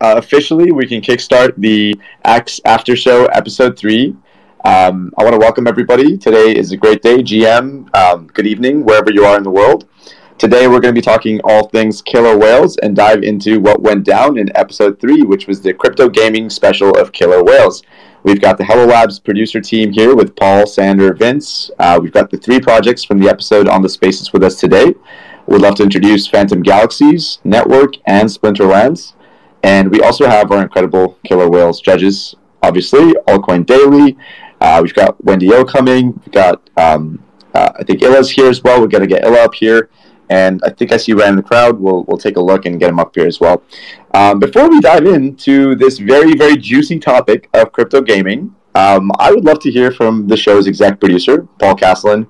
officially, we can kickstart the Axe After Show Episode 3. I want to welcome everybody. Today is a great day. GM, good evening, wherever you are in the world. Today we're going to be talking all things Killer Whales and dive into what went down in Episode 3, which was the crypto gaming special of Killer Whales. We've got the Hello Labs producer team here with Paul, Sander, Vince. We've got the three projects from the episode on the Spaces with us today. We'd love to introduce Phantom Galaxies, Network, and Splinterlands. And we also have our incredible Killer Whales judges, obviously, Altcoin Daily. We've got Wendy O coming. We've got, I think Illa's here as well. We're going to get Ella up here. And I think I see Ryan in the crowd. We'll take a look and get him up here as well. Before we dive into this very, very juicy topic of crypto gaming, I would love to hear from the show's exec producer, Paul Casselin.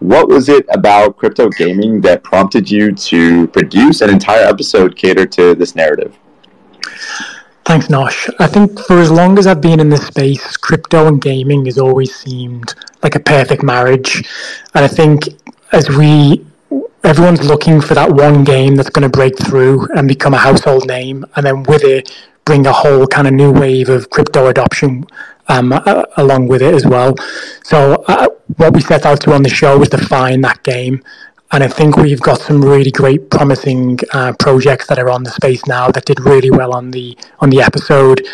What was it about crypto gaming that prompted you to produce an entire episode catered to this narrative? Thanks, Nosh. I think for as long as I've been in this space, crypto and gaming has always seemed like a perfect marriage. And I think as everyone's looking for that one game that's going to break through and become a household name, and then with it bring a whole kind of new wave of crypto adoption along with it as well. So what we set out to on the show was to find that game, and I think we've got some really great promising projects that are on the space now that did really well on the episode.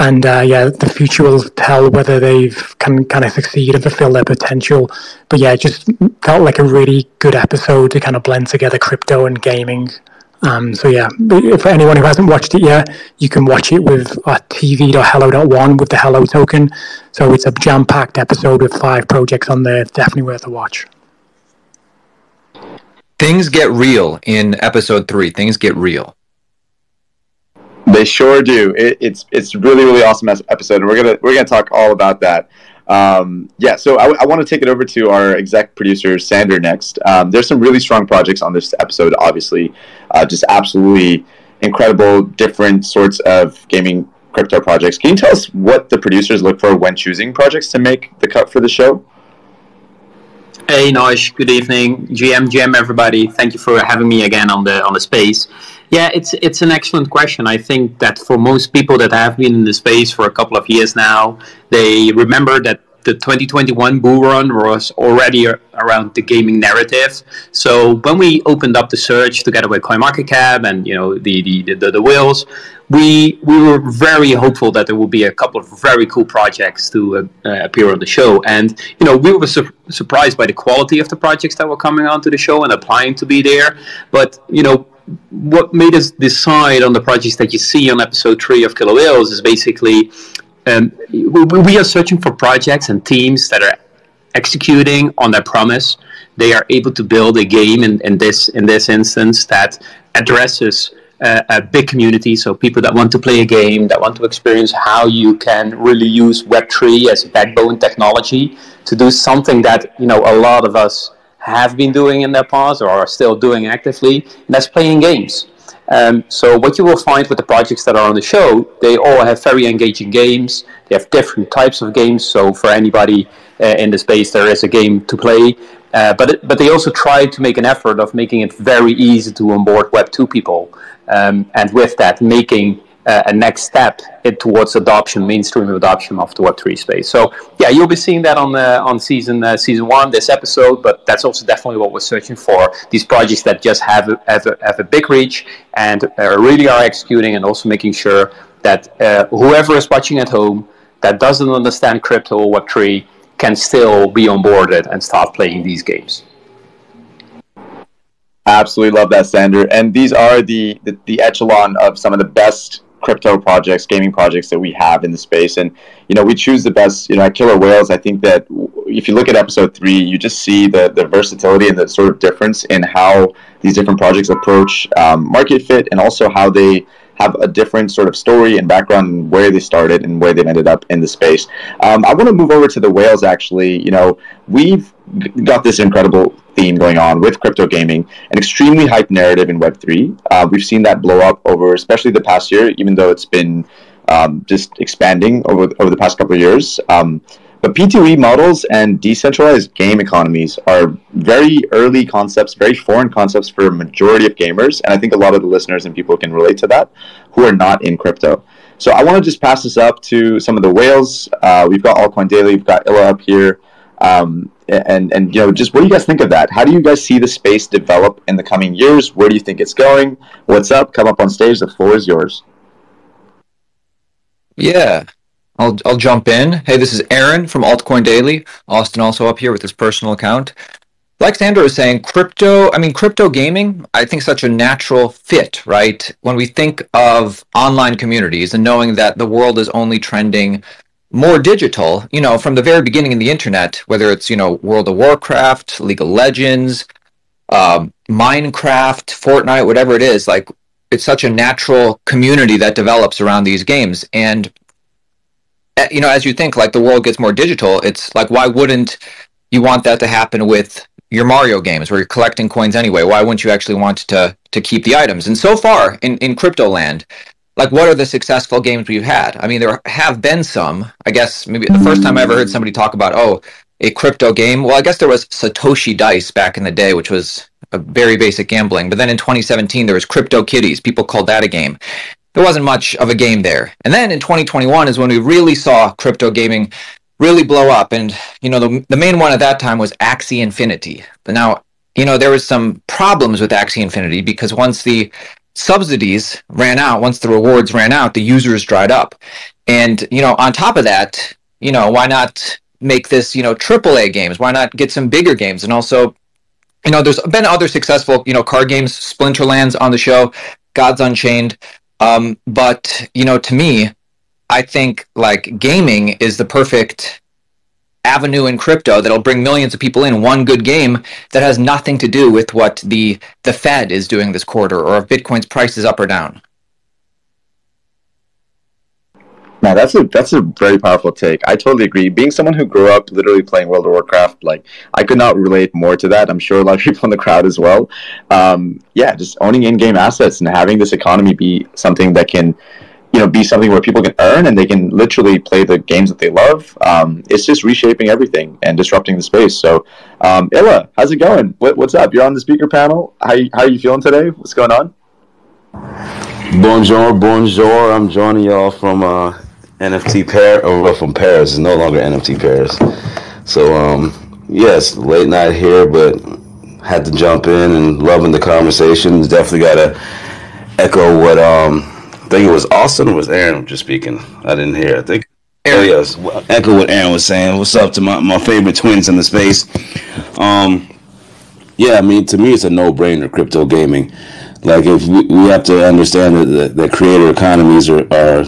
And yeah, the future will tell whether they've kind of succeed and fulfill their potential. But yeah, it just felt like a really good episode to kind of blend together crypto and gaming. So yeah, for anyone who hasn't watched it yet, you can watch it with tv.hello.1 with the Hello token. So it's a jam-packed episode with 5 projects on there. It's definitely worth a watch. Things get real in episode 3. Things get real. They sure do. It's really, really awesome episode, and we're gonna talk all about that. Yeah, so I want to take it over to our exec producer Sander next. There's some really strong projects on this episode, obviously, just absolutely incredible, different sorts of gaming crypto projects. Can you tell us what the producers look for when choosing projects to make the cut for the show? Hey Nosh, good evening, GM everybody. Thank you for having me again on the space. Yeah, it's an excellent question. I think that for most people that have been in the space for a couple of years now, they remember that the 2021 bull run was already around the gaming narrative. So when we opened up the search together with CoinMarketCap and the whales, we were very hopeful that there would be a couple of very cool projects to appear on the show. And we were surprised by the quality of the projects that were coming onto the show and applying to be there. But what made us decide on the projects that you see on episode 3 of Killer Whales is basically we are searching for projects and teams that are executing on their promise. They are able to build a game in this instance that addresses a big community, so people that want to play a game, that want to experience how you can really use Web3 as backbone technology to do something that a lot of us have been doing in their past or are still doing actively, and that's playing games. So what you will find with the projects that are on the show, they all have very engaging games. They have different types of games, so for anybody in the space there is a game to play, but they also try to make an effort of making it very easy to onboard Web2 people, and with that making a next step towards adoption, mainstream adoption of the Web3 space. So yeah, you'll be seeing that on season 1, this episode. But that's also definitely what we're searching for: these projects that just have a big reach and really are executing, and also making sure that whoever is watching at home that doesn't understand crypto or Web3 can still be onboarded and start playing these games. Absolutely love that, Sander. And these are the echelon of some of the best crypto projects, gaming projects that we have in the space. And, we choose the best, at Killer Whales. I think that if you look at episode 3, you just see the versatility and the sort of difference in how these different projects approach market fit, and also how they have a different sort of story and background and where they started and where they've ended up in the space. I want to move over to the whales, actually. We've got this incredible theme going on with crypto gaming, an extremely hyped narrative in Web3. We've seen that blow up over, especially the past year, even though it's been just expanding over the past couple of years. But P2E models and decentralized game economies are very early concepts, very foreign concepts for a majority of gamers, and I think a lot of the listeners and people can relate to that who are not in crypto. So I want to just pass this up to some of the whales. We've got Altcoin Daily, we've got Illa up here. And you know, just what do you guys think of that? How do you guys see the space develop in the coming years? Where do you think it's going? What's up? Come up on stage. The floor is yours. Yeah, I'll jump in. Hey, this is Aaron from Altcoin Daily. Austin also up here with his personal account. Like Sander was saying, crypto gaming, I think such a natural fit, right? When we think of online communities and knowing that the world is only trending more digital, you know, from the very beginning in the internet, whether it's, you know, World of Warcraft, League of Legends, Minecraft, Fortnite, whatever it is, like, it's such a natural community that develops around these games. And, you know, as you think, like, the world gets more digital, it's like, why wouldn't you want that to happen with your Mario games where you're collecting coins anyway? Why wouldn't you actually want to keep the items? And so far in crypto land, like, what are the successful games we've had? I mean, there have been some. I guess maybe the first time I ever heard somebody talk about, oh, a crypto game. Well, I guess there was Satoshi Dice back in the day, which was a very basic gambling. But then in 2017, there was CryptoKitties. People called that a game. There wasn't much of a game there. And then in 2021 is when we really saw crypto gaming really blow up. And, you know, the main one at that time was Axie Infinity. But now, you know, there was some problems with Axie Infinity because once the subsidies ran out, once the rewards ran out, the users dried up. And, you know, on top of that, you know, why not make this, you know, AAA games? Why not get some bigger games? And also, you know, there's been other successful, you know, card games, Splinterlands on the show, Gods Unchained. But, you know, to me, I think, like, gaming is the perfect avenue in crypto that'll bring millions of people in one good game that has nothing to do with what the Fed is doing this quarter or if Bitcoin's price is up or down. Now that's a very powerful take. I totally agree. Being someone who grew up literally playing World of Warcraft, like, I could not relate more to that. I'm sure a lot of people in the crowd as well. Yeah, just owning in-game assets and having this economy be something that can, you know, be something where people can earn and they can literally play the games that they love. It's just reshaping everything and disrupting the space. So, Illa, how's it going? What's up? You're on the speaker panel. How are you feeling today? What's going on? Bonjour. I'm joining y'all from NFT Paris, or from Paris. It's no longer NFT Paris. So, yes, late night here, but had to jump in and loving the conversation. Definitely got to echo what, I think it was Austin or was Aaron just speaking? I didn't hear. I think Aaron. Yes. Echo what Aaron was saying. What's up to my favorite twins in the space? Yeah, I mean, to me, it's a no-brainer, crypto gaming. Like, if we have to understand that the creator economies are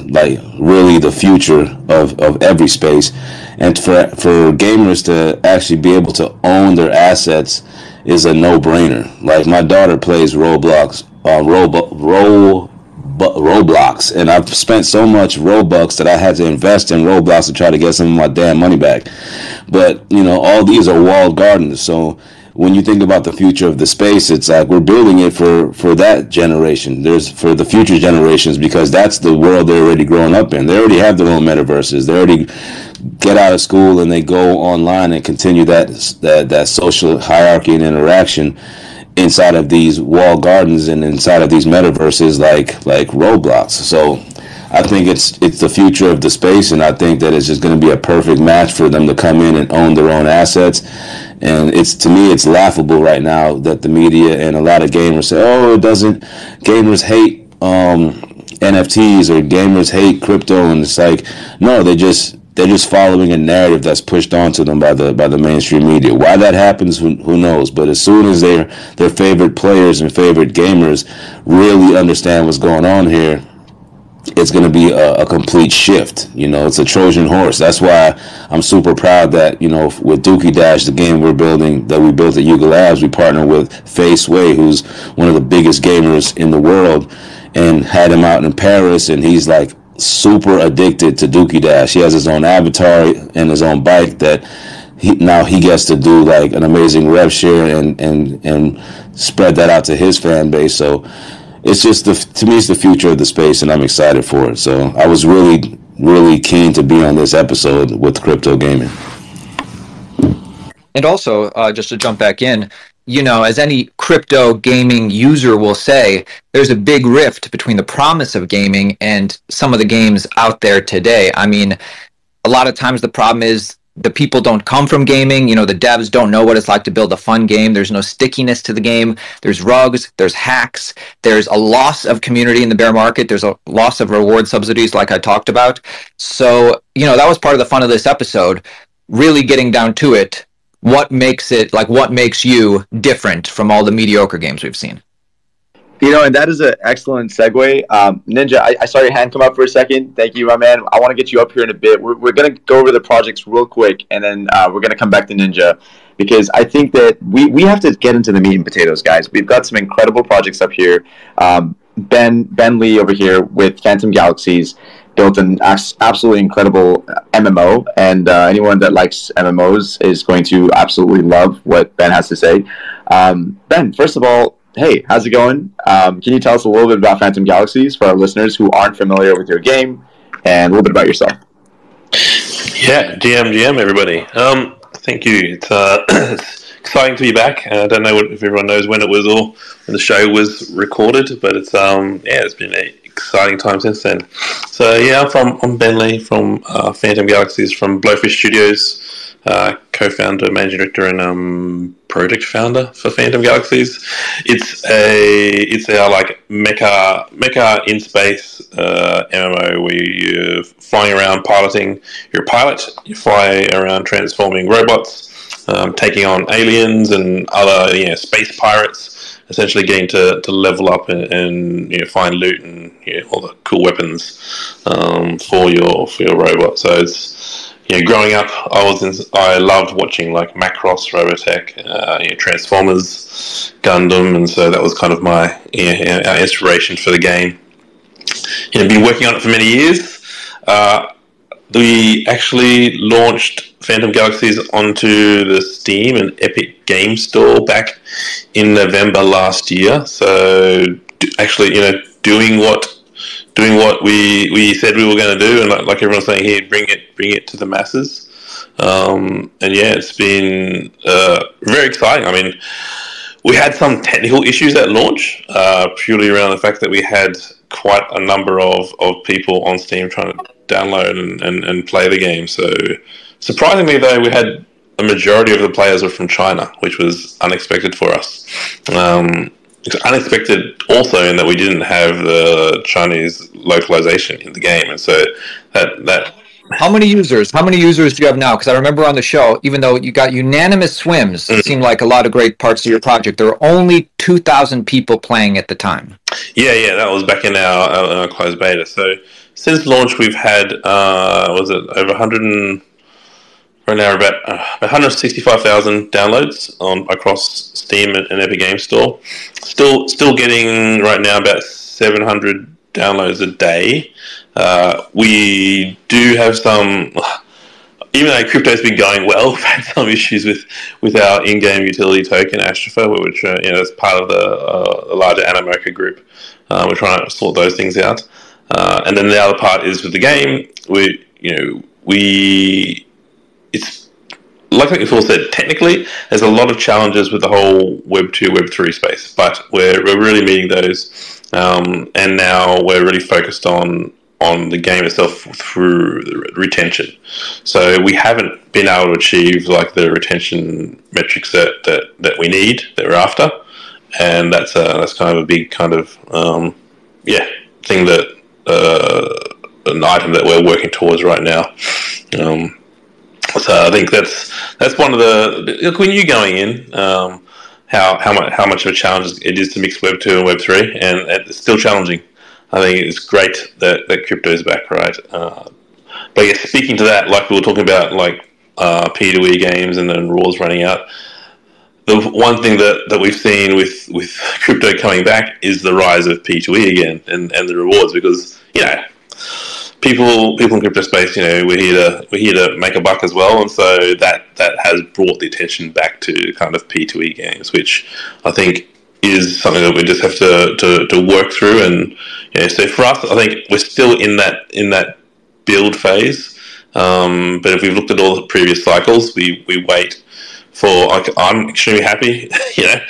like really the future of every space. And for gamers to actually be able to own their assets is a no-brainer. Like, my daughter plays Roblox. Roblox, and I've spent so much Robux that I had to invest in Roblox to try to get some of my damn money back. But, you know, all these are walled gardens, so when you think about the future of the space, it's like we're building it for that generation. There's for the future generations, because that's the world they're already growing up in. They already have their own metaverses. They already get out of school and they go online and continue that social hierarchy and interaction inside of these walled gardens and inside of these metaverses like Roblox. So I think it's the future of the space, and I think that it's just going to be a perfect match for them to come in and own their own assets. And it's, to me, it's laughable right now that the media and a lot of gamers say, oh, gamers hate NFTs or gamers hate crypto, and it's like, no, they're just following a narrative that's pushed onto them by the mainstream media. Why that happens, who knows? But as soon as their favorite players and favorite gamers really understand what's going on here, it's going to be a complete shift. You know, it's a Trojan horse. That's why I'm super proud that, you know, with Dookie Dash, the game we built at Yuga Labs, we partnered with Fei Sui, who's one of the biggest gamers in the world, and had him out in Paris, and he's like super addicted to Dookie Dash. He has his own avatar and his own bike that he gets to do like an amazing rev share and spread that out to his fan base. So it's just to me, it's the future of the space, and I'm excited for it. So I was really, really keen to be on this episode with crypto gaming. And also, just to jump back in, you know, as any crypto gaming user will say, there's a big rift between the promise of gaming and some of the games out there today. I mean, a lot of times the problem is the people don't come from gaming. You know, the devs don't know what it's like to build a fun game. There's no stickiness to the game. There's rugs. There's hacks. There's a loss of community in the bear market. There's a loss of reward subsidies like I talked about. So, you know, that was part of the fun of this episode, really getting down to it. What makes it, like, what makes you different from all the mediocre games we've seen? You know, and that is an excellent segue. Ninja, I saw your hand come up for a second. Thank you, my man. I want to get you up here in a bit. We're going to go over the projects real quick, and then we're going to come back to Ninja, because I think that we have to get into the meat and potatoes, guys. We've got some incredible projects up here. Ben Lee over here with Phantom Galaxies built an absolutely incredible MMO, and anyone that likes MMOs is going to absolutely love what Ben has to say. Ben, first of all, hey, how's it going? Can you tell us a little bit about Phantom Galaxies for our listeners who aren't familiar with your game, and a little bit about yourself? Yeah, GM, everybody. Thank you. It's exciting to be back. I don't know if everyone knows when it was all, when the show was recorded, but it's yeah, it's been an exciting time since then. So yeah, I'm Ben Lee from Phantom Galaxies, from Blowfish Studios, co-founder, managing director, and project founder for Phantom Galaxies. It's our like mecha in space MMO where you're flying around piloting. You're a pilot. You fly around transforming robots. Taking on aliens and other, you know, space pirates, essentially getting to level up and you know, find loot and, you know, all the cool weapons for your robot. So it's, you know, growing up, I loved watching like Macross, Robotech, you know, Transformers, Gundam, and so that was kind of my, you know, our inspiration for the game. You know, been working on it for many years. We actually launched Phantom Galaxies onto the Steam and Epic Games Store back in November last year. So actually, you know, doing what we said we were going to do, and like everyone's saying here, bring it to the masses. And yeah, it's been very exciting. I mean, we had some technical issues at launch, purely around the fact that we had quite a number of people on Steam trying to download and play the game. So surprisingly, though, we had a majority of the players were from China, which was unexpected for us. It's unexpected also in that we didn't have the Chinese localization in the game, and so that. How many users do you have now? Because I remember on the show, even though you got unanimous swims, it seemed like a lot of great parts of your project, there were only 2,000 people playing at the time. Yeah, that was back in our closed beta. So since launch, we've had over 100 and right now about 165,000 downloads across Steam and Epic Games Store. Still getting right now about 700 downloads a day. We do have some, even though crypto's been going well, we've had some issues with our in-game utility token, Astropho, which you know, is part of the larger Animoca group. We're trying to sort those things out, and then the other part is with the game. It's like Paul said, technically, there's a lot of challenges with the whole Web 2, Web 3 space, but we're really meeting those, and now we're really focused on the game itself through the retention. So we haven't been able to achieve like the retention metrics that we need, that we're after, and that's kind of a big kind of thing that an item that we're working towards right now. So I think that's one of the, look, when you're going in, how much of a challenge it is to mix Web 2 and Web 3, and it's still challenging. I think it's great that crypto is back, right? But yeah, speaking to that, like we were talking about, like P2E games and then rules running out, the one thing that we've seen with crypto coming back is the rise of P2E again and the rewards, because, you know, people in crypto space, you know, we're here to make a buck as well, and so that has brought the attention back to kind of P2E games, which I think is something that we just have to work through. And you know, so for us, I think we're still in that build phase, but if we've looked at all the previous cycles, we wait for I'm extremely happy. You know,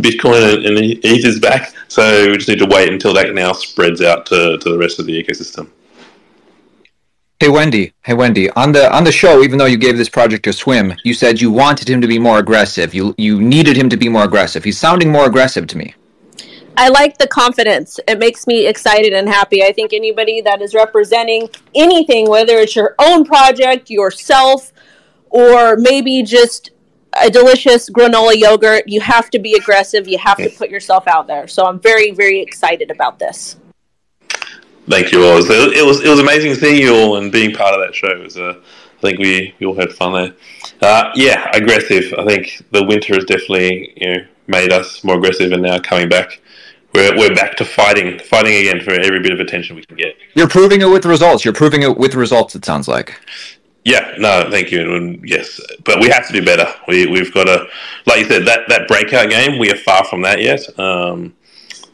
Bitcoin and ETH is back, so we just need to wait until that now spreads out to the rest of the ecosystem. Hey Wendy, on the show, even though you gave this project a swim, you said you wanted him to be more aggressive. You needed him to be more aggressive. He's sounding more aggressive to me. I like the confidence. It makes me excited and happy. I think anybody that is representing anything, whether it's your own project, yourself, or maybe just a delicious granola yogurt, you have to be aggressive. You have to put yourself out there. So I'm very, very excited about this. Thank you all. It was amazing seeing you all and being part of that show. It was I think we all had fun there. Yeah, aggressive. I think the winter has definitely, you know, made us more aggressive, and now coming back, we're back to fighting again for every bit of attention we can get. You're proving it with results. It sounds like. Yeah. No. Thank you. And yes, but we have to do better. We've got to, like you said, that breakout game. We are far from that yet.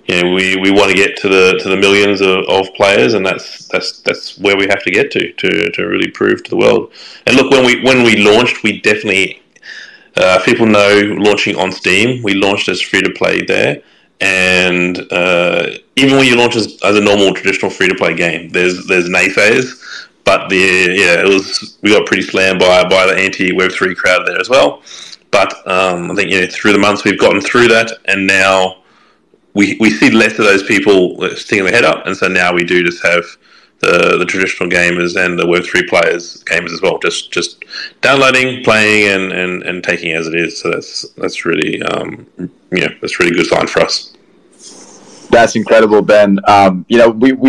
You know, we want to get to the millions of players, and that's where we have to get to really prove to the world. And look, when we launched, we definitely people know launching on Steam. We launched as free to play there, and even when you launch as a normal traditional free to play game, there's naysayers. But we got pretty slammed by the anti Web3 crowd there as well. But I think, you know, through the months we've gotten through that, and now. We see less of those people sticking their head up, and so now we do just have the traditional gamers and the Web3 gamers as well, just downloading, playing, and taking it as it is. So that's really that's really good sign for us. That's incredible, Ben. We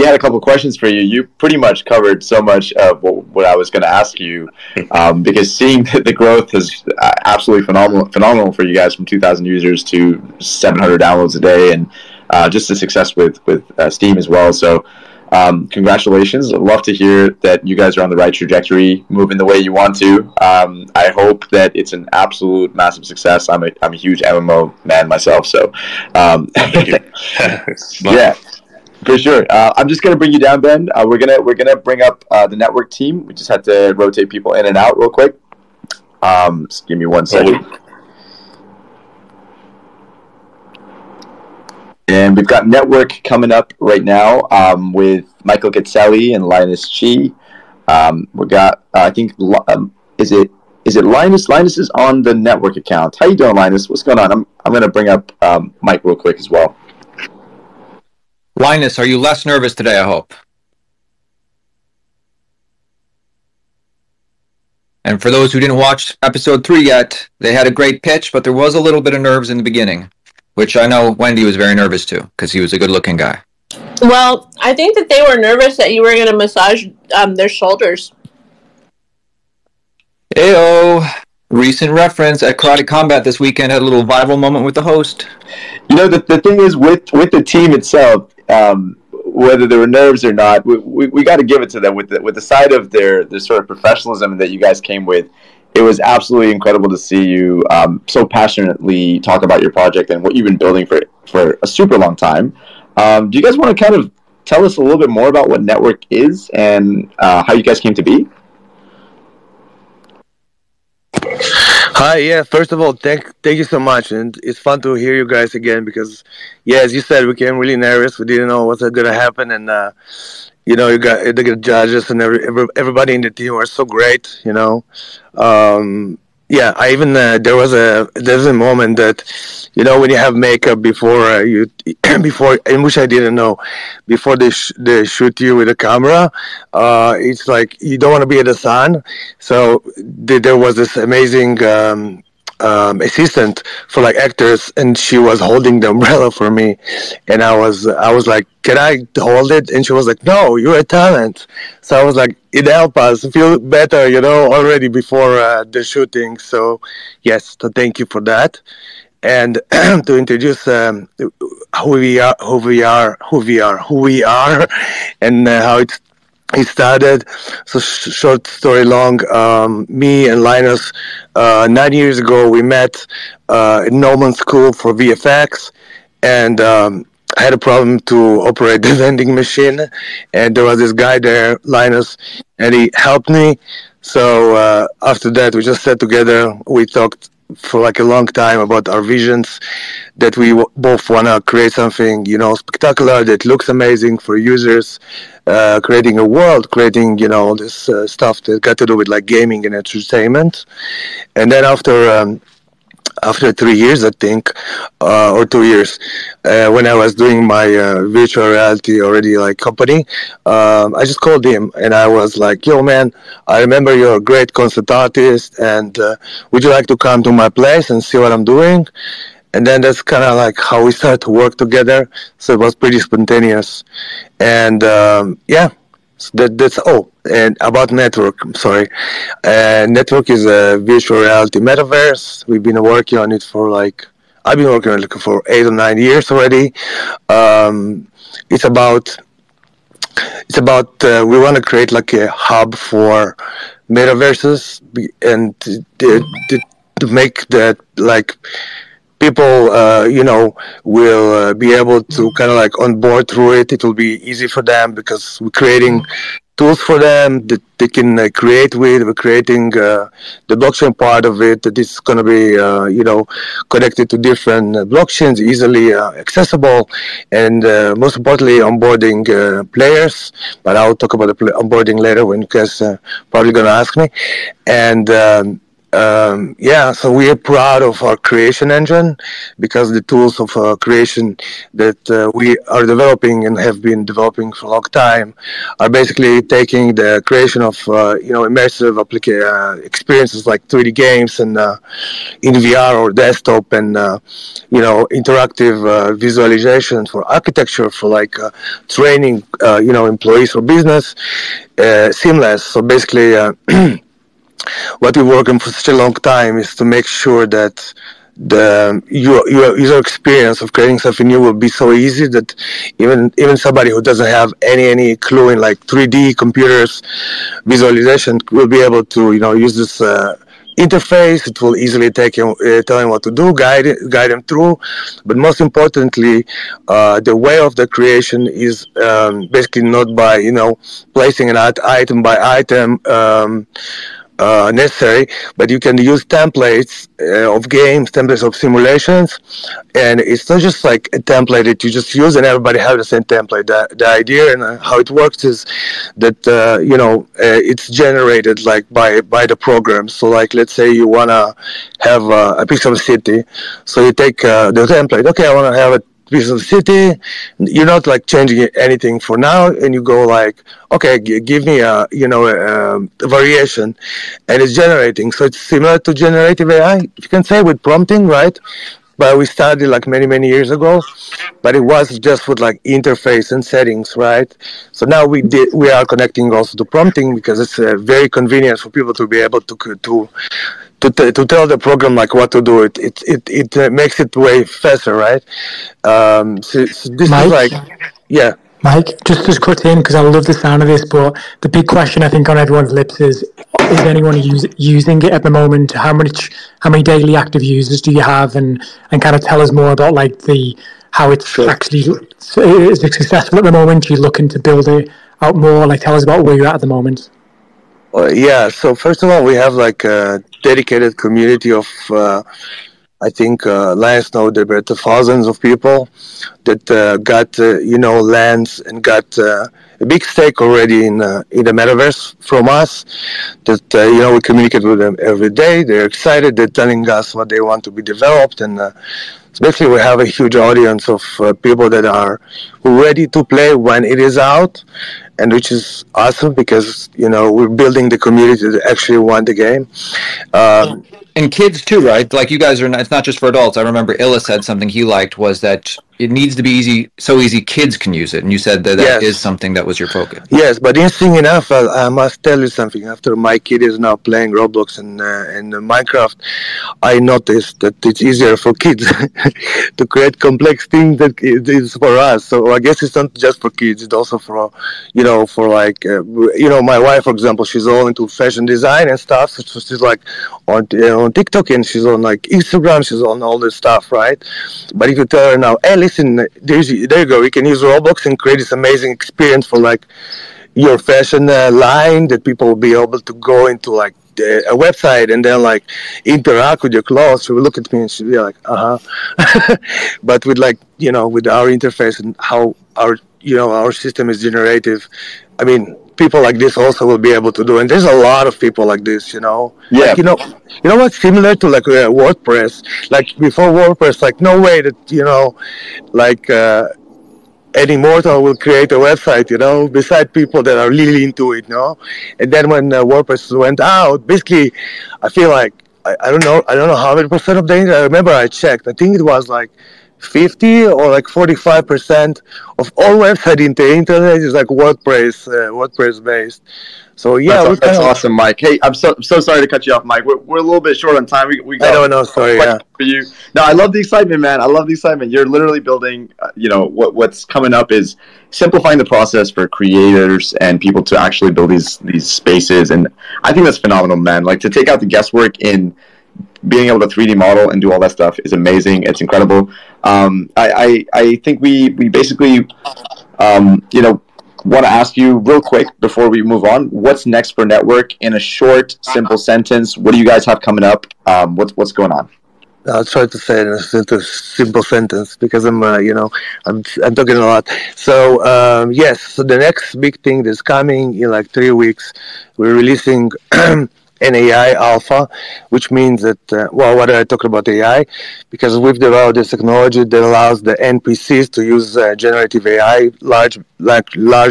had a couple of questions for you. You pretty much covered so much of what I was going to ask you, because seeing that the growth is absolutely phenomenal for you guys, from 2,000 users to 700 downloads a day, and just the success with Steam as well. So congratulations. I'd love to hear that you guys are on the right trajectory, moving the way you want to. I hope that it's an absolute massive success. I'm a huge MMO man myself, so thank you. Yeah, for sure. I'm just gonna bring you down, Ben. We're gonna bring up the network team. We just had to rotate people in and out real quick. Just give me 1 second. And we've got Network coming up right now with Michael Gatselli and Linus Chi. We got, I think, is it Linus? Linus is on the Network account. How you doing, Linus? What's going on? I'm going to bring up Mike real quick as well. Linus, are you less nervous today, I hope? And for those who didn't watch episode 3 yet, they had a great pitch, but there was a little bit of nerves in the beginning, which I know Wendy was very nervous too, because he was a good-looking guy. Well, I think that they were nervous that you were going to massage their shoulders. Ayo! Recent reference at Karate Combat this weekend, had a little viral moment with the host. You know, the thing is, with the team itself, whether there were nerves or not, we got to give it to them. With the side of their sort of professionalism that you guys came with, it was absolutely incredible to see you so passionately talk about your project and what you've been building for a super long time. Do you guys want to kind of tell us a little bit more about what Network is and how you guys came to be? Hi, yeah. First of all, thank you so much, and it's fun to hear you guys again because, yeah, as you said, we came really nervous. We didn't know what's going to happen, and you know, you got the judges and everybody in the team were so great. You know, yeah. I even there's a moment that, you know, when you have makeup before which I didn't know, before they shoot you with a camera, it's like you don't want to be at the sun. So there was this amazing assistant for like actors, and she was holding the umbrella for me, and I was like, can I hold it? And she was like, no, you're a talent. So I was like, it helped us feel better, you know, already before the shooting. So yes, so thank you for that. And to introduce who we are and how it started. So short story long, me and Linus, 9 years ago, we met in Norman School for VFX, and I had a problem to operate the vending machine, and there was this guy there, Linus, and he helped me. So after that, we just sat together, we talked for like a long time about our visions, that we both want to create something, you know, spectacular that looks amazing for users, creating a world, creating, you know, all this stuff that got to do with like gaming and entertainment. And then after after 3 years, I think, or 2 years, when I was doing my virtual reality already like company, I just called him and I was like, yo man, I remember you're a great concept artist, and would you like to come to my place and see what I'm doing? And then that's kind of like how we started to work together. So it was pretty spontaneous. And yeah, so that's all. And about Network, I'm sorry. Network is a virtual reality metaverse. We've been working on it for like, I've been working on it for 8 or 9 years already. It's about we want to create like a hub for metaverses and to make that like people, you know, will be able to kind of like onboard through it. It will be easy for them because we're creating tools for them that they can create with. We're creating the blockchain part of it, that is going to be, you know, connected to different blockchains, easily accessible, and most importantly, onboarding players. But I'll talk about the onboarding later when you guys are probably going to ask me. And yeah, so we are proud of our creation engine, because the tools of creation that we are developing and have been developing for a long time are basically taking the creation of, you know, immersive experiences like 3D games and in VR or desktop, and, you know, interactive visualization for architecture, for like training, you know, employees or business, seamless. So basically, what we work on for such a long time is to make sure that the your user experience of creating something new will be so easy that even somebody who doesn't have any clue in like 3D computers visualization will be able to, you know, use this interface. It will easily take him, tell him what to do, guide him through. But most importantly, the way of the creation is basically not by, you know, placing an item by item necessary, but you can use templates of games, templates of simulations, and it's not just like a template that you just use and everybody has the same template. The idea and how it works is that you know, it's generated like by the program. So like, let's say you wanna have a piece of a city, so you take the template. Okay, I wanna have a piece of city. You're not like changing anything for now, and you go like, okay, give me a, you know, a variation, and it's generating. So it's similar to generative AI, you can say, with prompting, right? But we started like many years ago, but it was just with like interface and settings, right? So now we are connecting also to prompting, because it's very convenient for people to be able to tell the program like what to do. It makes it way faster, right? So this Mike, is like, yeah. Mike, just cut in, because I love the sound of this, but the big question I think on everyone's lips is anyone using it at the moment? How many daily active users do you have? And kind of tell us more about like how it's sure. Actually, is it successful at the moment? Are you looking to build it out more? Like, tell us about where you're at the moment. Yeah, so first of all, we have like a dedicated community of, I think, lands now, there were thousands of people that got, you know, lands and got a big stake already in the metaverse from us, that, you know, we communicate with them every day. They're excited, they're telling us what they want to be developed, and so basically we have a huge audience of people that are ready to play when it is out, and which is awesome, because, you know, we're building the community that actually want the game. And kids too, right? Like, you guys are not, it's not just for adults. I remember Illa said something he liked was that it needs to be easy, so easy kids can use it. And you said that yes. That is something that was your focus. Yes, but interesting enough, I must tell you something. After my kid is now playing Roblox and Minecraft, I noticed that it's easier for kids to create complex things than it is for us. So I guess it's not just for kids. It's also for, you know, for like, you know, my wife, for example, she's all into fashion design and stuff. So she's like on TikTok, and she's on like Instagram. She's on all this stuff, right? But if you tell her now, hey, listen, there you go, we can use Roblox and create this amazing experience for like your fashion line, that people will be able to go into like a website and then like interact with your clothes, she would look at me and she'd be like, uh-huh. But with like, you know, with our interface and how our, you know, our system is generative, I mean, people like this also will be able to do, and there's a lot of people like this, you know. Yeah. Like, you know what's similar to like WordPress. Like before WordPress, like no way that, you know, like any mortal will create a website, you know, beside people that are really into it, no. And then when WordPress went out, basically, I feel like I don't know how many percent of the internet. I remember I checked. I think it was like 50 or like 45% of all websites in the internet is like WordPress based. So yeah, that's awesome, Mike. Hey, I'm so sorry to cut you off, Mike. We're a little bit short on time. We got, I don't know. Sorry, yeah. For you. No, I love the excitement, man. I love the excitement. You're literally building. You know what's coming up is simplifying the process for creators and people to actually build these spaces, and I think that's phenomenal, man. Like to take out the guesswork in being able to 3D model and do all that stuff is amazing. It's incredible. I think we basically, you know, want to ask you real quick before we move on, what's next for Network in a short, simple sentence? What do you guys have coming up? What's going on? I'll try to say it in a simple sentence because I'm, you know, I'm talking a lot. So, yes, so the next big thing that's coming in like 3 weeks, we're releasing... an AI alpha, which means that, well, why do I talk about AI? Because we've developed this technology that allows the NPCs to use generative AI, large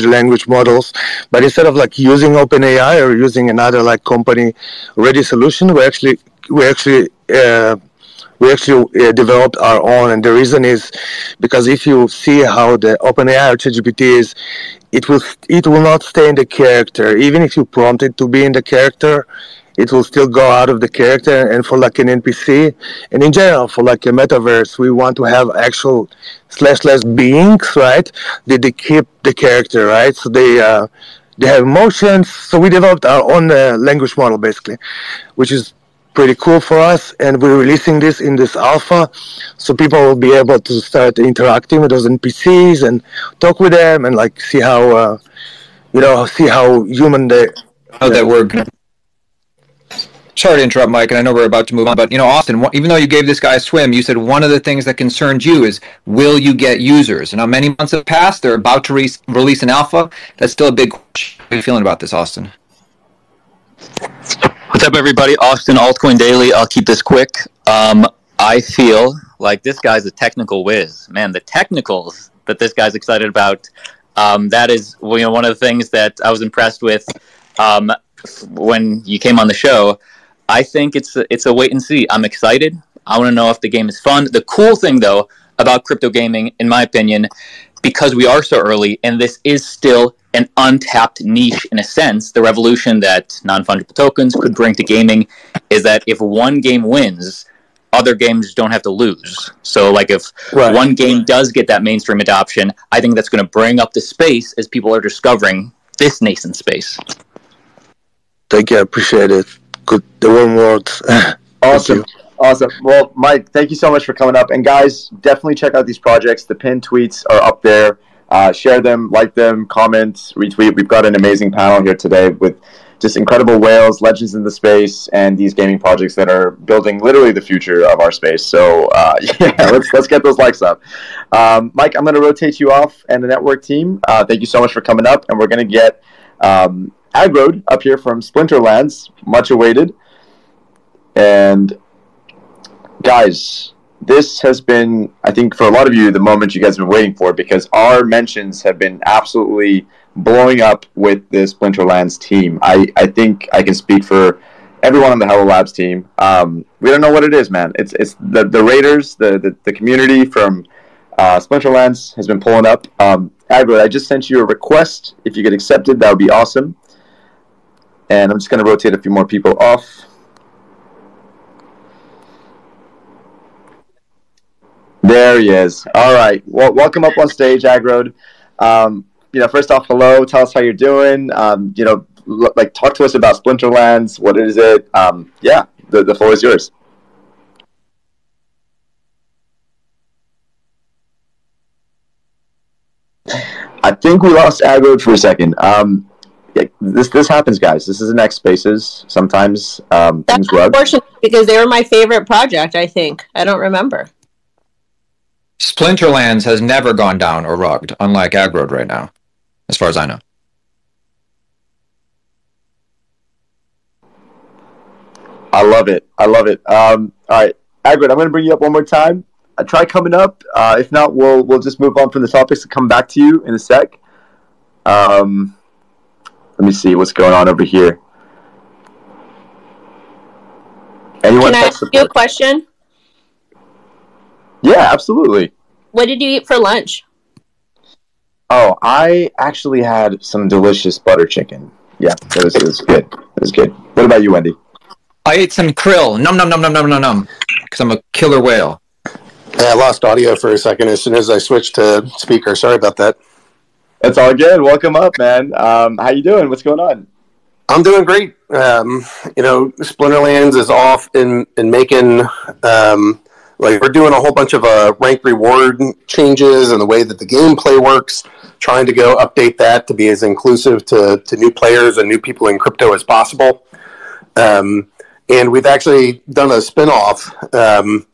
language models. But instead of like using OpenAI or using another like company ready solution, we actually developed our own. And the reason is because if you see how the OpenAI or ChatGPT is, it will not stay in the character. Even if you prompt it to be in the character, it will still go out of the character. And for like an NPC, and in general for like a metaverse, we want to have actual / beings, right? They keep the character, right? So they have emotions. So we developed our own language model basically, which is pretty cool for us, and we're releasing this in this alpha, so people will be able to start interacting with those NPCs and talk with them and like see how, you know, see how human they. How that work. Sorry to interrupt, Mike, and I know we're about to move on, but you know, Austin, even though you gave this guy a swim, you said one of the things that concerned you is, will you get users? And now many months have passed, they're about to release an alpha. That's still a big question. How are you feeling about this, Austin? What's up, everybody? Austin, Altcoin Daily. I'll keep this quick. I feel like this guy's a technical whiz. Man, the technicals that this guy's excited about, that is, you know, one of the things that I was impressed with when you came on the show. I think it's a wait and see. I'm excited. I want to know if the game is fun. The cool thing, though, about crypto gaming, in my opinion, because we are so early, and this is still an untapped niche in a sense, the revolution that non-fungible tokens could bring to gaming is that if one game wins, other games don't have to lose. So like if one game does get that mainstream adoption, I think that's going to bring up the space as people are discovering this nascent space. Thank you. I appreciate it. Good. The warm words. Awesome. Awesome. Well, Mike, thank you so much for coming up. And guys, definitely check out these projects. The pinned tweets are up there. Share them, like them, comment, retweet. We've got an amazing panel here today with just incredible whales, legends in the space, and these gaming projects that are building literally the future of our space. So, yeah, let's get those likes up. Mike, I'm going to rotate you off and the Network team. Thank you so much for coming up. And we're going to get Aggrode up here from Splinterlands, much awaited. And, guys... this has been, I think, for a lot of you, the moment you guys have been waiting for, because our mentions have been absolutely blowing up with the Splinterlands team. I think I can speak for everyone on the Hello Labs team. We don't know what it is, man. It's the Raiders, the community from Splinterlands has been pulling up. Aggrode, I just sent you a request. If you get accepted, that would be awesome. And I'm just going to rotate a few more people off. There he is. All right. Well, welcome up on stage, Aggrode. You know, first off, hello. Tell us how you're doing. You know, like talk to us about Splinterlands. What is it? Yeah, the floor is yours. I think we lost Aggrode for a second. This happens, guys. This is the next Spaces. Sometimes things rug. Because they were my favorite project, I think. I don't remember. Splinterlands has never gone down or rugged, unlike Aggrode right now, as far as I know. I love it. I love it. All right, Aggrode, I'm going to bring you up one more time. Try coming up. If not, we'll just move on from the topics and come back to you in a sec. Let me see what's going on over here. Anyone? Can I ask you a question? Yeah, absolutely. What did you eat for lunch? Oh, I actually had some delicious butter chicken. Yeah, it was good. It was good. What about you, Wendy? I ate some krill. Nom, nom, nom, nom, nom, nom, nom. Because I'm a killer whale. I lost audio for a second as soon as I switched to speaker. Sorry about that. That's all good. Welcome up, man. How you doing? What's going on? I'm doing great. You know, Splinterlands is off in Macon. Like, we're doing a whole bunch of rank reward changes and the way that the gameplay works, trying to go update that to be as inclusive to new players and new people in crypto as possible. And we've actually done a spinoff.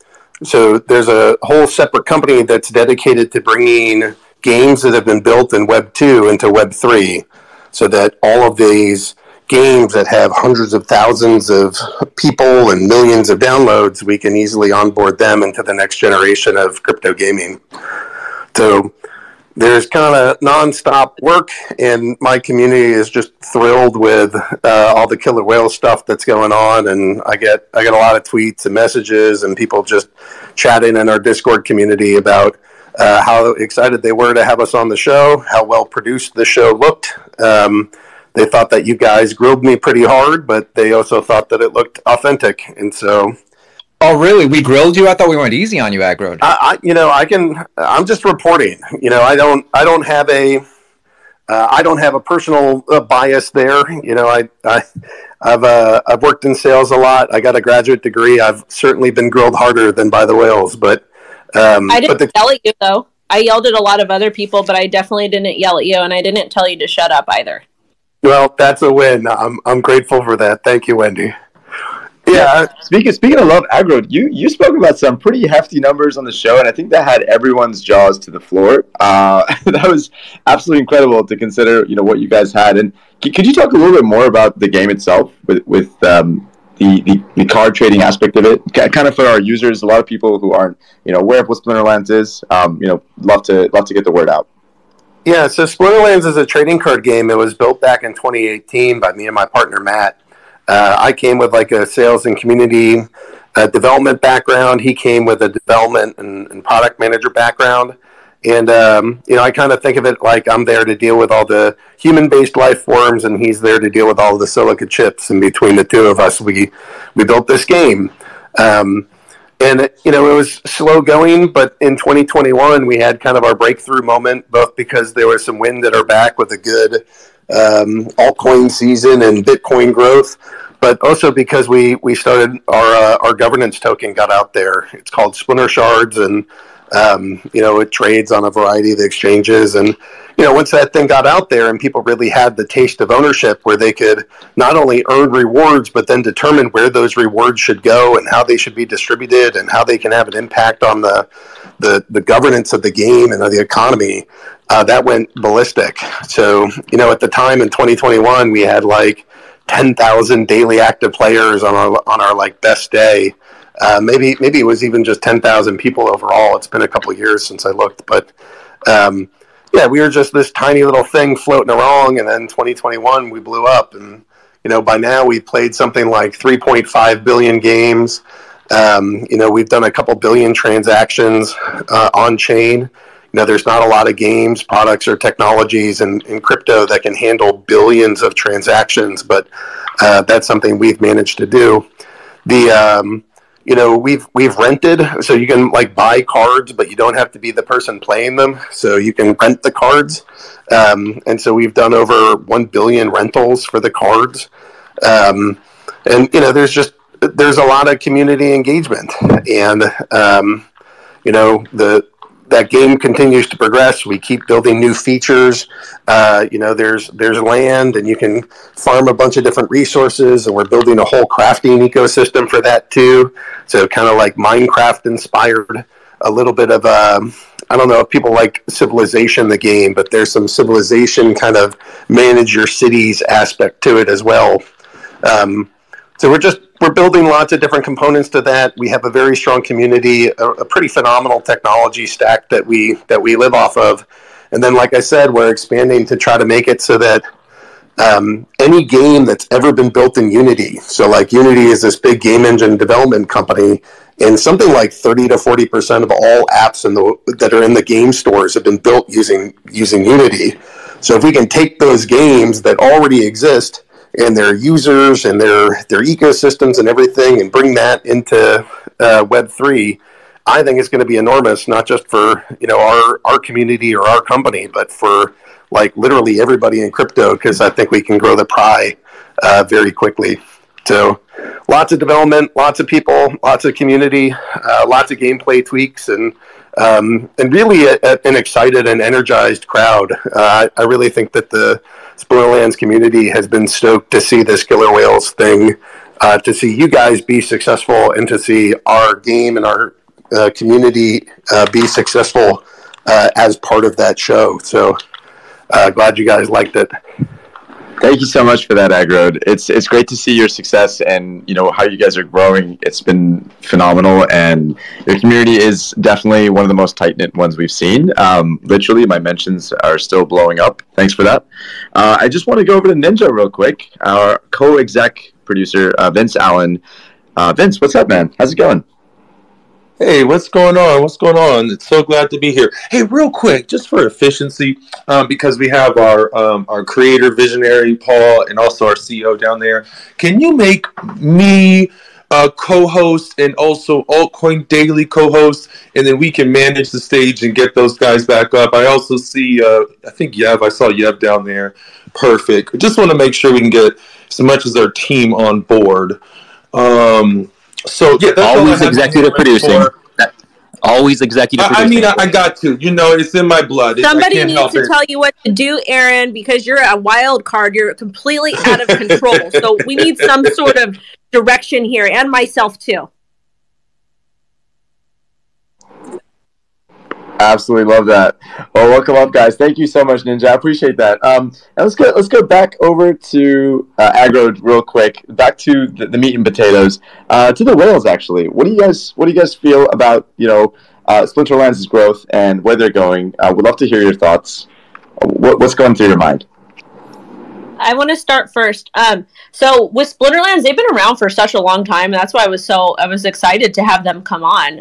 So there's a whole separate company that's dedicated to bringing games that have been built in Web 2 into Web 3, so that all of these games that have hundreds of thousands of people and millions of downloads, we can easily onboard them into the next generation of crypto gaming. So there's kind of nonstop work, and my community is just thrilled with all the killer whale stuff that's going on. And I get a lot of tweets and messages and people just chatting in our Discord community about how excited they were to have us on the show, how well produced the show looked. They thought that you guys grilled me pretty hard, but they also thought that it looked authentic. And so... Oh, really? We grilled you? I thought we went easy on you, Aggrode. I'm just reporting. You know, I don't have a personal bias there. You know, I've worked in sales a lot. I got a graduate degree. I've certainly been grilled harder than by the whales, but I didn't yell at you though. I yelled at a lot of other people, but I definitely didn't yell at you, and I didn't tell you to shut up either. Well, that's a win. I'm grateful for that. Thank you, Wendy. Yeah, speaking of love, Aggrode, you spoke about some pretty hefty numbers on the show, and I think that had everyone's jaws to the floor. That was absolutely incredible to consider, you know, what you guys had. And could you talk a little bit more about the game itself with the card trading aspect of it? Kind of for our users, a lot of people who aren't, you know, aware of what Splinterlands is, you know, love to get the word out. Yeah, so Splinterlands is a trading card game. It was built back in 2018 by me and my partner, Matt. I came with like a sales and community development background. He came with a development and product manager background. And, you know, I kind of think of it like I'm there to deal with all the human-based life forms, and he's there to deal with all the silica chips. And between the two of us, we built this game. And, you know, it was slow going, but in 2021, we had kind of our breakthrough moment, both because there was some wind at our back with a good altcoin season and Bitcoin growth, but also because we started our governance token got out there. It's called Splinter Shards, and you know, it trades on a variety of exchanges. And you know, once that thing got out there and people really had the taste of ownership, where they could not only earn rewards but then determine where those rewards should go and how they should be distributed and how they can have an impact on the governance of the game and of the economy, that went ballistic. So, you know, at the time in 2021, we had like 10,000 daily active players on our like best day. Maybe it was even just 10,000 people overall. It's been a couple of years since I looked, but yeah, we were just this tiny little thing floating along, and then 2021 we blew up, and you know, by now we've played something like 3.5 billion games. You know, we've done a couple billion transactions on chain. You know, there's not a lot of games, products, or technologies in crypto that can handle billions of transactions, but that's something we've managed to do. You know, we've rented, so you can like buy cards, but you don't have to be the person playing them. So you can rent the cards, and so we've done over 1 billion rentals for the cards. And you know, there's a lot of community engagement, and you know, the that game continues to progress. We keep building new features. You know, there's land, and you can farm a bunch of different resources, and we're building a whole crafting ecosystem for that too. So kind of like Minecraft inspired, a little bit of I don't know if people like Civilization, the game, but there's some Civilization kind of manage your cities aspect to it as well. So we're building lots of different components to that. We have a very strong community, a pretty phenomenal technology stack that we live off of. And then, like I said, we're expanding to try to make it so that any game that's ever been built in Unity. So like Unity is this big game engine development company, and something like 30 to 40% of all apps in that are in the game stores have been built using Unity. So if we can take those games that already exist and their users and their ecosystems and everything, and bring that into Web3, I think it's going to be enormous, not just for, you know, our community or our company, but for like literally everybody in crypto, because I think we can grow the pie very quickly. So lots of development, lots of people, lots of community, lots of gameplay tweaks, and really an excited and energized crowd. I really think that the Splinterlands community has been stoked to see this Killer Whales thing, to see you guys be successful, and to see our game and our community be successful as part of that show. So glad you guys liked it. Thank you so much for that, Aggrode. It's great to see your success, and you know how you guys are growing. It's been phenomenal, and your community is definitely one of the most tight-knit ones we've seen. Literally, my mentions are still blowing up. Thanks for that. I just want to go over to Ninja real quick, our co-exec producer, Vince Allen. Vince, what's up, man? How's it going? Hey, what's going on? What's going on? It's so glad to be here. Hey, real quick, just for efficiency, because we have our creator visionary, Paul, and also our CEO down there. Can you make me a co-host and also Altcoin Daily co-host, and then we can manage the stage and get those guys back up? I also see, I think Yev, I saw Yev down there. Perfect. I just want to make sure we can get as much as our team on board. So yeah, that's always executive producing. Always executive producing. I mean, I got to. You know, it's in my blood. Somebody needs to tell you what to do, Aaron, because you're a wild card. You're completely out of control. So we need some sort of direction here, and myself too. Absolutely love that. Well, welcome up, guys. Thank you so much, Ninja. I appreciate that. And let's go back over to Aggrode real quick. Back to the meat and potatoes. To the whales, actually. What do you guys feel about Splinterlands' growth and where they're going? We'd love to hear your thoughts. What's going through your mind? I want to start first. So with Splinterlands, they've been around for such a long time, and that's why I was excited to have them come on.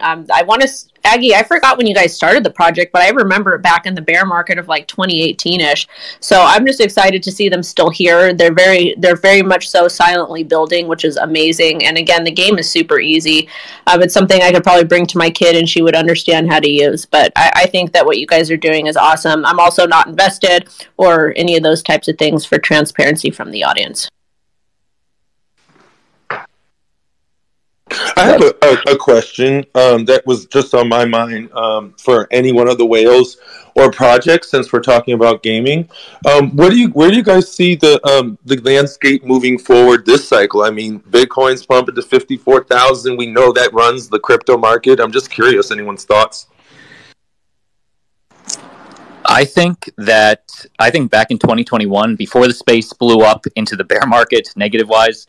Aggie, I forgot when you guys started the project, but I remember it back in the bear market of like 2018-ish. So I'm just excited to see them still here. They're very much so silently building, which is amazing. And again, the game is super easy. It's something I could probably bring to my kid and she would understand how to use. But I think that what you guys are doing is awesome. I'm also not invested or any of those types of things, for transparency from the audience. I have a question that was just on my mind for any one of the whales or projects, since we're talking about gaming. Where do you guys see the landscape moving forward this cycle? I mean, Bitcoin's pumping to 54,000. We know that runs the crypto market. I'm just curious, anyone's thoughts? I think back in 2021, before the space blew up into the bear market, negative-wise,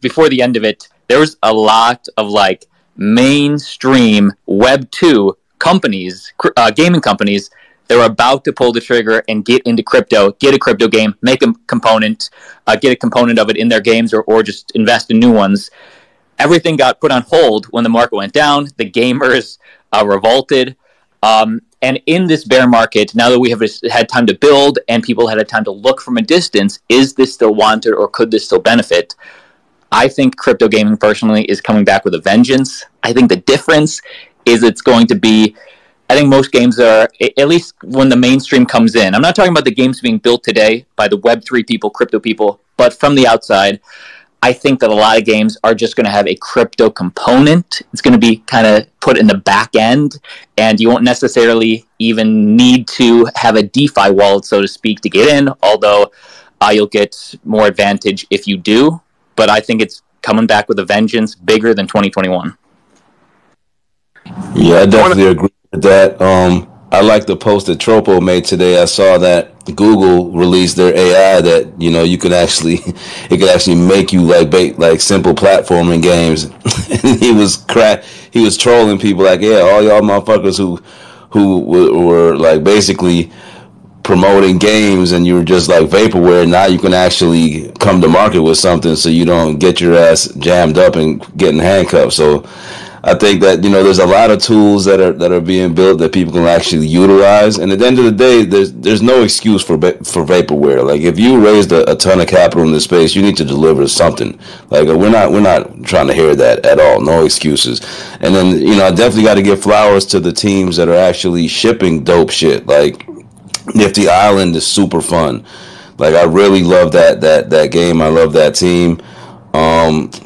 before the end of it, there was a lot of like mainstream Web 2 companies, gaming companies, that were about to pull the trigger and get into crypto, get a crypto game, make a component, get a component of it in their games, or just invest in new ones. Everything got put on hold when the market went down. The gamers revolted. And in this bear market, now that we have had time to build and people had time to look from a distance, is this still wanted or could this still benefit? I think crypto gaming, personally, is coming back with a vengeance. I think the difference is it's going to be, I think most games are, at least when the mainstream comes in, I'm not talking about the games being built today by the Web3 people, crypto people, but from the outside, I think that a lot of games are just going to have a crypto component. It's going to be kind of put in the back end, and you won't necessarily even need to have a DeFi wallet, so to speak, to get in, although you'll get more advantage if you do. But I think it's coming back with a vengeance bigger than 2021. Yeah, I definitely agree with that. I like the post that Tropo made today. I saw that Google released their AI that, you know, you could actually, it could actually make you like simple platforming games. And he was trolling people like, yeah, all y'all motherfuckers who were like basically promoting games and you were just like vaporware. Now you can actually come to market with something so you don't get your ass jammed up and getting handcuffed. So I think that, you know, there's a lot of tools that are being built that people can actually utilize. And at the end of the day, there's no excuse for vaporware. Like, if you raised a ton of capital in this space, you need to deliver something. Like, we're not trying to hear that at all. No excuses. And then, you know, I definitely got to give flowers to the teams that are actually shipping dope shit. Like, Nifty Island is super fun. Like, I really love that game. I love that team.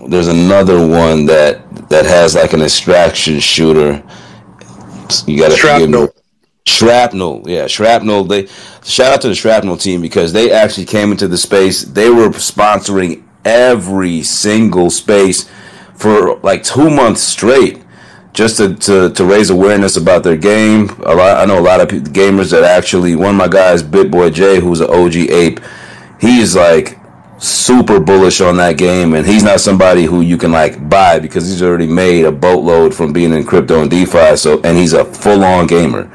There's another one that has like an extraction shooter. You gotta forgive me. Shrapnel, yeah, Shrapnel. They shout out to the Shrapnel team because they actually came into the space. They were sponsoring every single space for like 2 months straight, just to raise awareness about their game. I know a lot of gamers that actually. One of my guys, Bitboy J, who's an OG ape, he's like super bullish on that game, and he's not somebody who you can like buy because he's already made a boatload from being in crypto and DeFi. So, and he's a full-on gamer,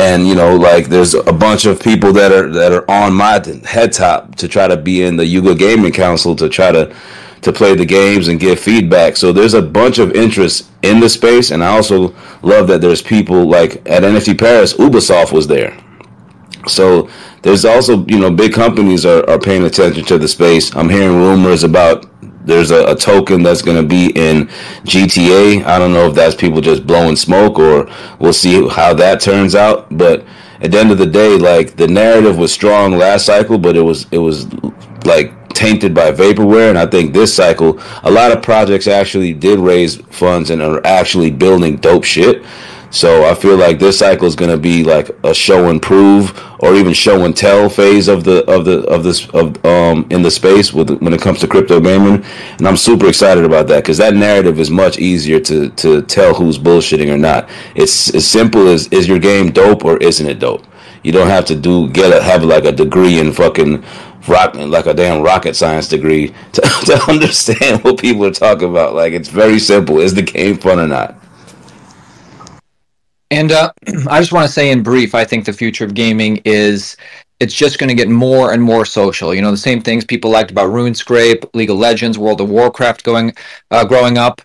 and you know, like there's a bunch of people that are on my head top to try to be in the Yuga Gaming Council to try to play the games and give feedback. So there's a bunch of interest in the space, and I also love that there's people like at NFT Paris, Ubisoft was there. So there's also, you know, big companies are paying attention to the space. I'm hearing rumors about there's a token that's going to be in GTA. I don't know if that's people just blowing smoke or we'll see how that turns out. But at the end of the day, like the narrative was strong last cycle, but it was like tainted by vaporware. And I think this cycle, a lot of projects actually did raise funds and are actually building dope shit. So I feel like this cycle is going to be like a show and prove, or even show and tell phase of this in the space when it comes to crypto gaming, and I'm super excited about that because that narrative is much easier to tell who's bullshitting or not. It's as simple as is your game dope or isn't it dope. You don't have to have like a degree in fucking like a damn rocket science degree to understand what people are talking about. Like it's very simple. Is the game fun or not? And I just want to say in brief, I think the future of gaming is it's just going to get more and more social. You know, the same things people liked about RuneScape, League of Legends, World of Warcraft growing up.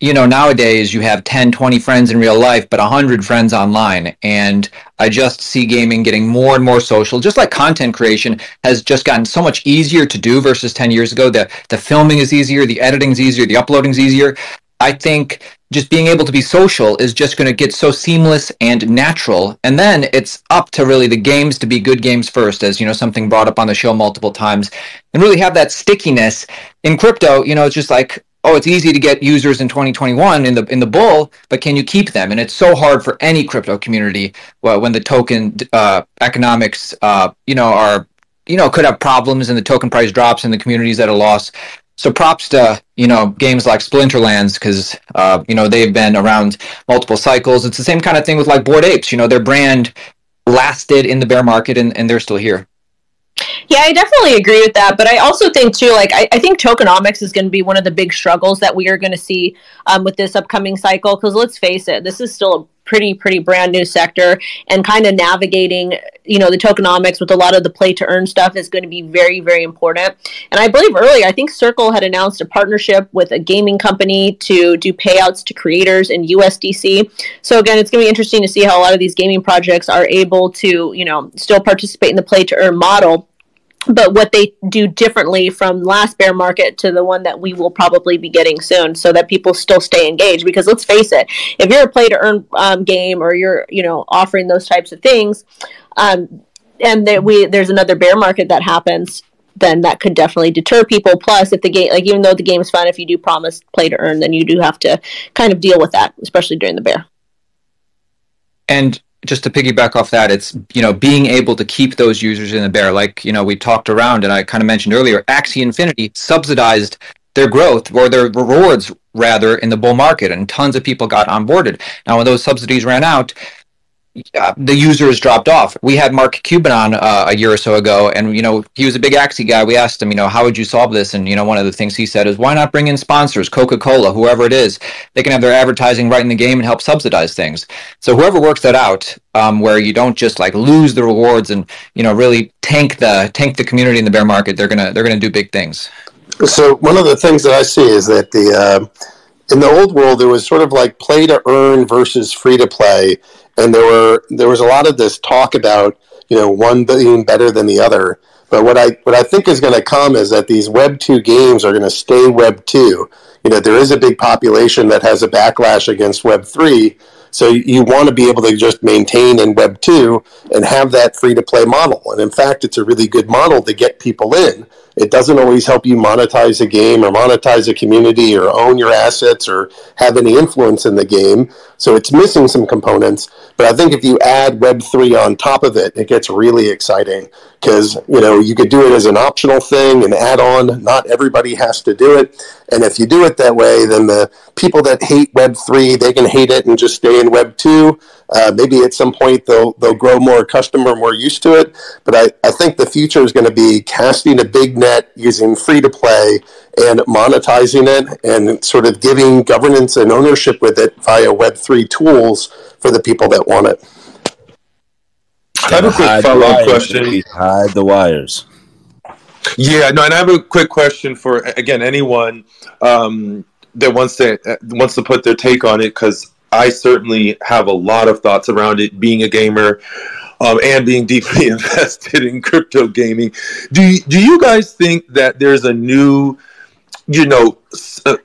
You know, nowadays you have 10, 20 friends in real life, but 100 friends online. And I just see gaming getting more and more social, just like content creation has just gotten so much easier to do versus 10 years ago. The filming is easier, the editing is easier, the uploading is easier. I think just being able to be social is just going to get so seamless and natural. And then it's up to really the games to be good games first, as, you know, something brought up on the show multiple times, and really have that stickiness. In crypto, you know, it's just like, oh, it's easy to get users in 2021 in the bull, but can you keep them? And it's so hard for any crypto community when the token economics, you know, are, you know, could have problems and the token price drops and the community's at a loss. So props to, you know, games like Splinterlands because, you know, they've been around multiple cycles. It's the same kind of thing with like Bored Apes. You know, their brand lasted in the bear market and they're still here. Yeah, I definitely agree with that. But I also think, too, like I think tokenomics is going to be one of the big struggles that we are going to see with this upcoming cycle. Because let's face it, this is still a pretty brand new sector, and kind of navigating, you know, the tokenomics with a lot of the play to earn stuff is going to be very, very important. And I believe earlier, I think Circle had announced a partnership with a gaming company to do payouts to creators in USDC. So again, it's going to be interesting to see how a lot of these gaming projects are able to, you know, still participate in the play to earn model, but what they do differently from last bear market to the one that we will probably be getting soon, so that people still stay engaged. Because let's face it, if you're a play-to-earn game, or you're, you know, offering those types of things, and there's another bear market that happens, then that could definitely deter people. Plus, if the game, like, even though the game is fun, if you do promise play to earn, then you do have to kind of deal with that, especially during the bear. And just to piggyback off that, it's, you know, being able to keep those users in the bear. Like, you know, we talked around and I kind of mentioned earlier, Axie Infinity subsidized their growth, or their rewards rather, in the bull market, and tons of people got onboarded. Now, when those subsidies ran out, the users dropped off. We had Mark Cuban on a year or so ago, and, you know, he was a big Axie guy. We asked him, you know, how would you solve this? And, you know, one of the things he said is, why not bring in sponsors, Coca-Cola, whoever it is? They can have their advertising right in the game and help subsidize things. So whoever works that out, where you don't just like lose the rewards and, you know, really tank the community in the bear market, they're gonna do big things. So one of the things that I see is that in the old world, there was sort of like play to earn versus free to play. And there was a lot of this talk about, you know, one being better than the other. But what I think is going to come is that these Web 2 games are going to stay Web 2. You know, there is a big population that has a backlash against Web 3, so you want to be able to just maintain in Web 2 and have that free to play model. And in fact, it's a really good model to get people in. It doesn't always help you monetize a game or monetize a community or own your assets or have any influence in the game. So it's missing some components. But I think if you add Web3 on top of it, it gets really exciting because, you know, you could do it as an optional thing, an add-on. Not everybody has to do it. And if you do it that way, then the people that hate Web3, they can hate it and just stay in Web2. Maybe at some point they'll grow more accustomed or more used to it. But I think the future is going to be casting a big net, using free-to-play and monetizing it, and sort of giving governance and ownership with it via Web3 tools for the people that want it. I have a quick follow-up question. Hide the wires. Yeah, no, and I have a quick question for, again, anyone that wants to put their take on it, because I certainly have a lot of thoughts around it, being a gamer and being deeply invested in crypto gaming. Do you guys think that there's a new, you know,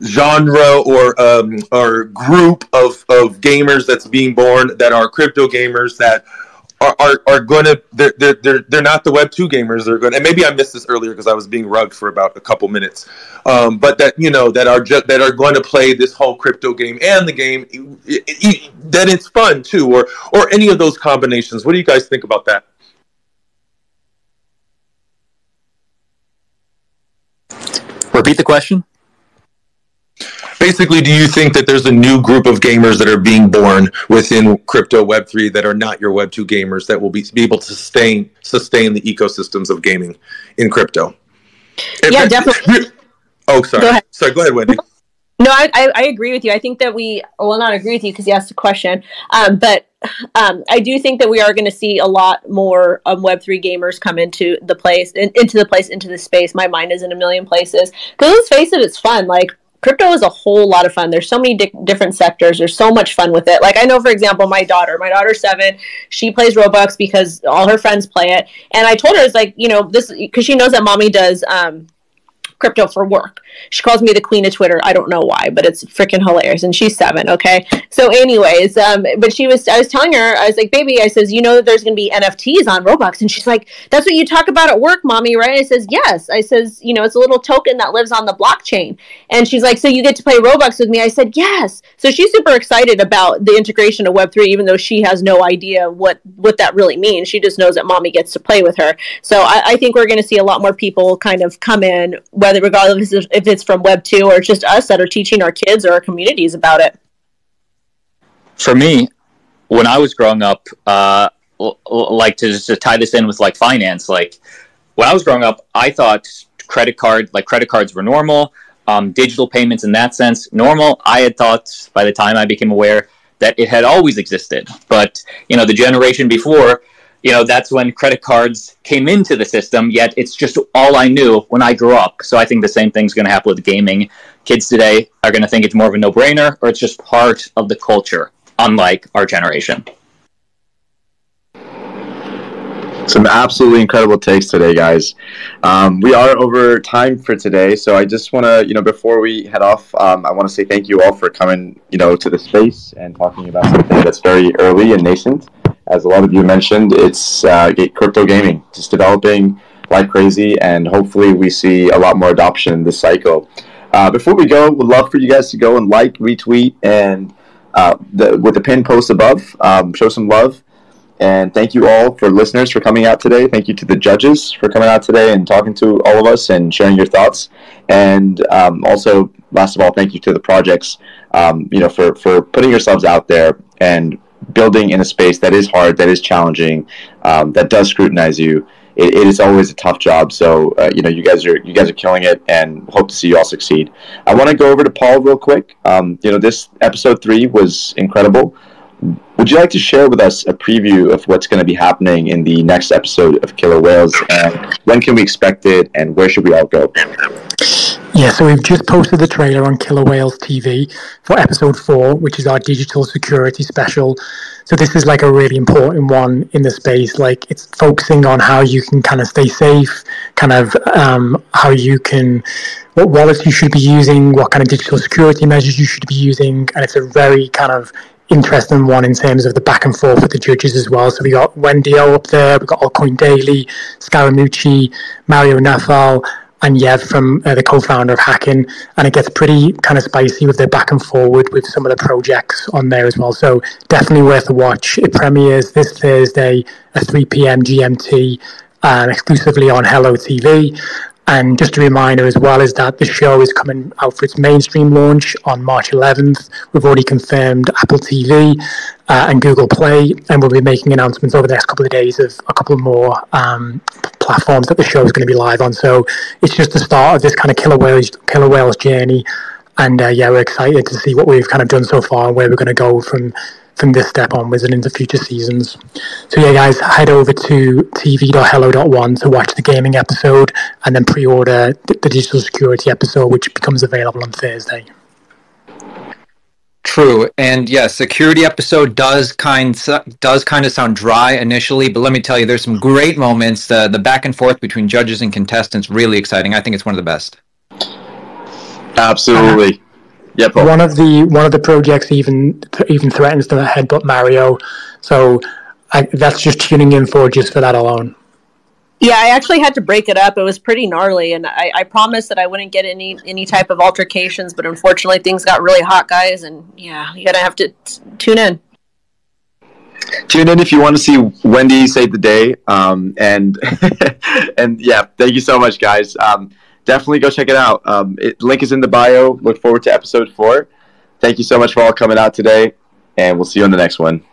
genre or group of gamers that's being born that are crypto gamers that are gonna, they're not the Web 2 gamers, they're gonna, and maybe I missed this earlier because I was being rugged for about a couple minutes, but that, you know, that are going to play this whole crypto game and the game that it's fun too, or any of those combinations. What do you guys think about that? Repeat the question. Basically, do you think that there's a new group of gamers that are being born within crypto Web3 that are not your Web2 gamers that will be able to sustain the ecosystems of gaming in crypto? Yeah, definitely. Oh, sorry. Go ahead. Sorry, go ahead, Wendy. No, I agree with you. I think that we will not agree with you because you asked a question, but I do think that we are going to see a lot more Web3 gamers come into the space. My mind is in a million places because, let's face it, it's fun. Like, crypto is a whole lot of fun. There's so many different sectors. There's so much fun with it. Like, I know, for example, my daughter's 7, she plays Robux because all her friends play it. And I told her, it's like, you know, this, because she knows that mommy does crypto for work. She calls me the queen of Twitter. I don't know why, but it's freaking hilarious. And she's 7, okay? So anyways, but I was telling her, I was like, baby, I says, you know that there's going to be NFTs on Robux? And she's like, that's what you talk about at work, mommy, right? I says, yes. I says, you know, it's a little token that lives on the blockchain. And she's like, so you get to play Robux with me? I said, yes. So she's super excited about the integration of Web3, even though she has no idea what that really means. She just knows that mommy gets to play with her. So I think we're going to see a lot more people kind of come in, regardless of if it's from Web 2 or just us that are teaching our kids or our communities about it. For me, when I was growing up, like, to tie this in with, like, finance, like, when I was growing up, I thought credit cards were normal, digital payments in that sense, normal. I had thought, by the time I became aware, that it had always existed. But, you know, the generation before, you know, that's when credit cards came into the system, yet it's just all I knew when I grew up. So I think the same thing's going to happen with gaming. Kids today are going to think it's more of a no-brainer, or it's just part of the culture, unlike our generation. Some absolutely incredible takes today, guys. We are over time for today, so I just want to, you know, before we head off, I want to say thank you all for coming, you know, to the space and talking about something that's very early and nascent. As a lot of you mentioned, it's crypto gaming, just developing like crazy, and hopefully we see a lot more adoption this cycle. Before we go, we'd love for you guys to go and like, retweet, and with the pinned post above, show some love. And thank you all for listeners for coming out today. Thank you to the judges for coming out today and talking to all of us and sharing your thoughts. And also, last of all, thank you to the projects, you know, for putting yourselves out there and building in a space that is hard, that is challenging, that does scrutinize you. It is always a tough job. So you know, you guys are killing it, and hope to see you all succeed. I want to go over to Paul real quick. You know, this episode 3 was incredible. Would you like to share with us a preview of what's going to be happening in the next episode of Killer Whales, and when can we expect it, and where should we all go? Yeah, so we've just posted the trailer on Killer Whales TV for episode 4, which is our digital security special. So this is like a really important one in the space. Like, it's focusing on how you can kind of stay safe, kind of how you can, what wallets you should be using, what kind of digital security measures you should be using. And it's a very kind of interesting one in terms of the back and forth with the judges as well. So we got Wendy O up there, we got Altcoin Daily, Scaramucci, Mario Nafal, and Yev from the co-founder of Hacking, and it gets pretty kind of spicy with their back and forward with some of the projects on there as well. So definitely worth a watch. It premieres this Thursday at 3 p.m. GMT, exclusively on Hello TV. And just a reminder as well is that the show is coming out for its mainstream launch on March 11th. We've already confirmed Apple TV and Google Play, and we'll be making announcements over the next couple of days of a couple more platforms that the show is going to be live on. So it's just the start of this kind of Killer Whales journey. And yeah, we're excited to see what we've kind of done so far and where we're going to go from this step onwards and into future seasons. So yeah, guys, head over to tv.hello.one to watch the gaming episode, and then pre-order the digital security episode, which becomes available on Thursday. True. And yeah, security episode does kind of sound dry initially, but let me tell you, there's some great moments. The back and forth between judges and contestants, really exciting. I think it's one of the best. Absolutely. Yep. One of the projects even threatens to headbutt Mario, so that's just tuning in for that alone. Yeah, I actually had to break it up. It was pretty gnarly, and I promised that I wouldn't get any type of altercations, but unfortunately things got really hot, guys, and yeah, you're gonna have to tune in. Tune in if you want to see Wendy save the day, and yeah, thank you so much, guys. Definitely go check it out. Link is in the bio. Look forward to episode 4. Thank you so much for all coming out today, and we'll see you on the next one.